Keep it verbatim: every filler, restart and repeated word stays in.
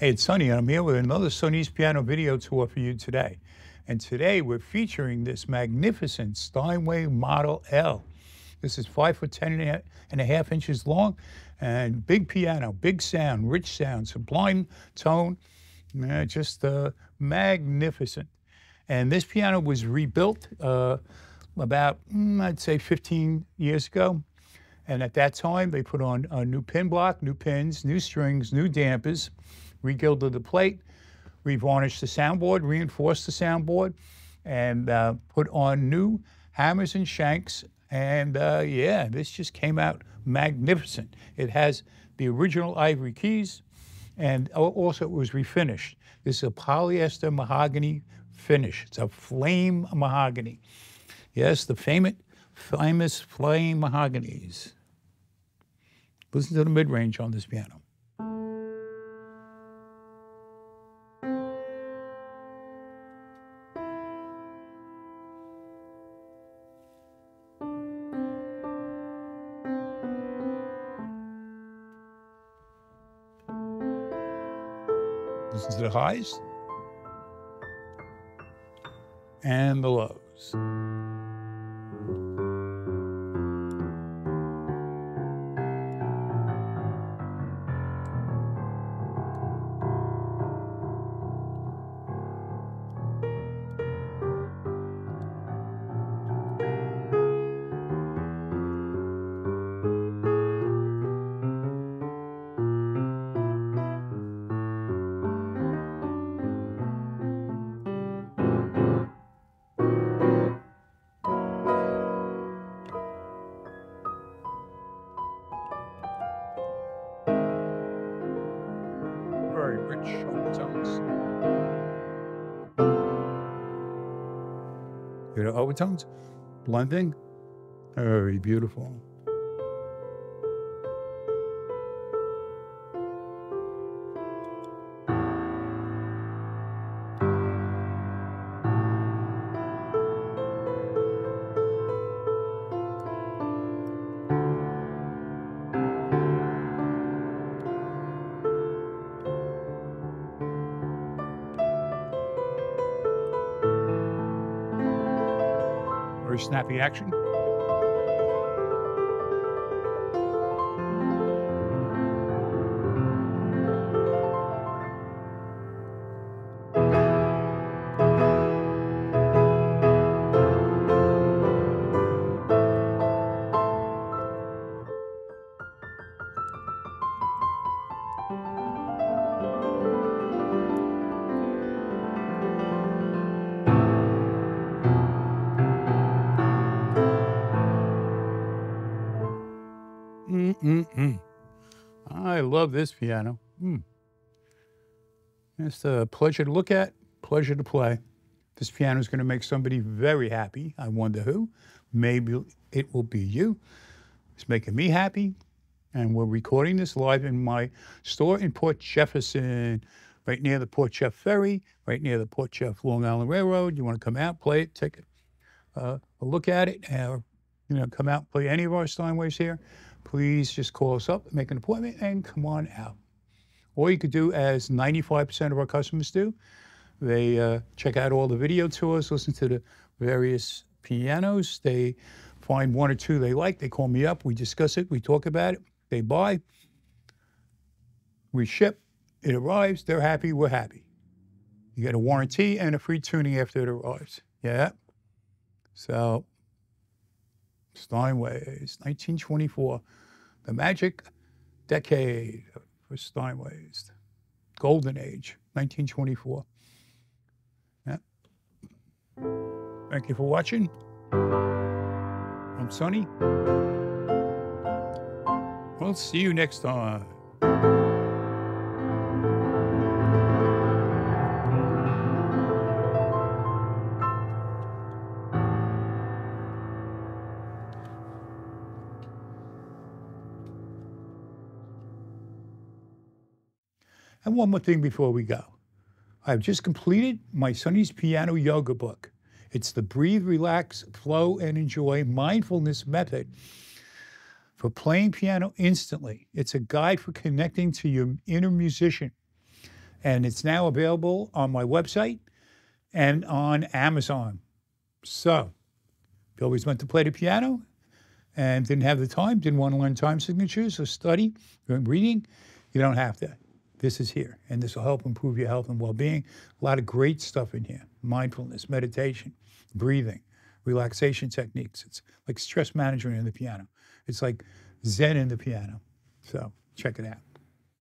Hey, it's Sonny, and I'm here with another Sonny's Piano Video Tour for you today. And today we're featuring this magnificent Steinway Model L. This is five foot ten and a half inches long, and big piano, big sound, rich sound, sublime tone, uh, just uh, magnificent. And this piano was rebuilt uh, about, mm, I'd say fifteen years ago. And at that time, they put on a new pin block, new pins, new strings, new dampers, regilded the plate, revarnished the soundboard, reinforced the soundboard, and uh, put on new hammers and shanks. And uh, yeah, this just came out magnificent. It has the original ivory keys, and also it was refinished. This is a polyester mahogany finish. It's a flame mahogany. Yes, the famous, famous flame mahoganies. Listen to the mid-range on this piano. Listen to the highs and the lows. Rich overtones. You know, overtones, blending, very beautiful. Very snappy action. Mm-mm-mm. I love this piano. Mm. It's a pleasure to look at, pleasure to play. This piano is going to make somebody very happy. I wonder who. Maybe it will be you. It's making me happy. And we're recording this live in my store in Port Jefferson, right near the Port Jeff Ferry, right near the Port Jeff Long Island Railroad. You want to come out, play it, take uh, a look at it, or you know, come out and play any of our Steinways here, please just call us up, make an appointment, and come on out. Or you could do as ninety-five percent of our customers do. They uh, check out all the video tours, listen to the various pianos. They find one or two they like. They call me up. We discuss it. We talk about it. They buy. We ship. It arrives. They're happy. We're happy. You get a warranty and a free tuning after it arrives. Yeah? So Steinways, nineteen twenty-four, the magic decade for Steinways, golden age, nineteen twenty-four. Yeah. Thank you for watching. I'm Sonny. We'll see you next time. And one more thing before we go. I've just completed my Sonny's Piano Yoga Book. It's the Breathe, Relax, Flow, and Enjoy Mindfulness Method for playing piano instantly. It's a guide for connecting to your inner musician. And it's now available on my website and on Amazon. So if you always went to play the piano and didn't have the time, didn't want to learn time signatures or study or reading, you don't have to. This is here, and this will help improve your health and well-being. A lot of great stuff in here. Mindfulness, meditation, breathing, relaxation techniques. It's like stress management in the piano. It's like Zen in the piano. So check it out.